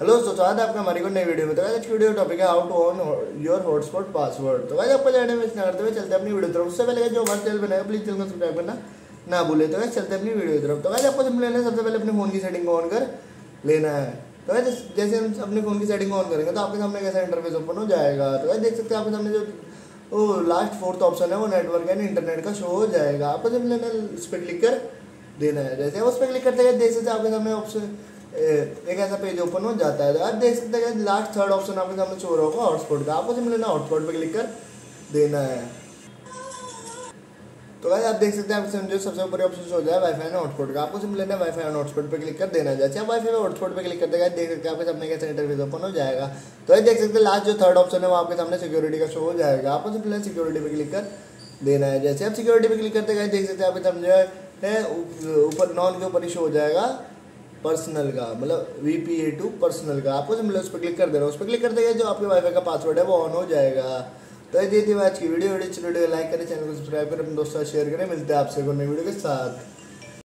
Hello दोस्तों, स्वागत है आपका हमारी नई वीडियो में। तो आज की वीडियो टॉपिक है how to on your hotspot password. तो गाइस आपको जानने में इतना करते हुए चलते हैं अपनी वीडियो तरफ। उससे पहले जो हमारे चैनल बनाएगा प्लीज चैनल को सब्सक्राइब करना ना भूले। तो गाइस चलते हैं अपनी वीडियो तरफ। तो गाइस आपको सिंपल है, सबसे पहले अपने फोन की सेटिंग को ऑन कर लेना है। तो गाइस जैसे हम अपने फोन की सेटिंग ऑन करेंगे तो आपके सामने कैसा इंटरफेस ओपन हो जाएगा। तो गाइस देख सकते हैं आपके सामने जो वो लास्ट फोर्थ ऑप्शन है वो नेटवर्क एंड इंटरनेट का शो हो जाएगा। आपको सिंपल उस पर क्लिक कर देना है। जैसे उस पर क्लिक करते हैं देख सकते हैं आपके सामने ऑप्शन एक ऐसा पेज ओपन हो जाता है। तो आप देख सकते हैं लास्ट थर्ड ऑप्शन आपके सामने शो होगा हॉटस्पॉट का। आपको सिंपल ना हॉटस्पॉट पे क्लिक कर देना है। तो गाइस आप देख सकते हैं आपके जो सबसे ऊपर ऑप्शन हो जाए वाईफाई ना हॉटस्पॉट का। आपको सिंपल ना वाईफाई ना हॉटस्पॉट पे क्लिक कर देना है। जैसे आप वाईफाई पे हॉटस्पॉट पे क्लिक कर देगा देख सकते हैं आपके सामने कैसा इंटरफेस ओपन हो जाएगा। तो ये देख सकते हैं लास्ट जो थर्ड ऑप्शन है वो आपके सामने सिक्योरिटी का शो हो जाएगा। आपको सिंपल सिक्योरिटी पे क्लिक कर देना है। जैसे आप सिक्योरिटी पे क्लिक करते गए देख सकते हैं आपके सामने ऊपर नॉन के ऊपर ही शो हो जाएगा पर्सनल का, मतलब VPA2 पर्सनल का। आपको सिंपल उस पर क्लिक कर देना। उस पर क्लिक कर देगा जो आपके वाईफाई का पासवर्ड है वो ऑन हो जाएगा। तो ये थी आज की वीडियो। वीडियो लाइक करें, चैनल को सब्सक्राइब करें, अपने दोस्तों शेयर करें। मिलते हैं आपसे नई वीडियो के साथ।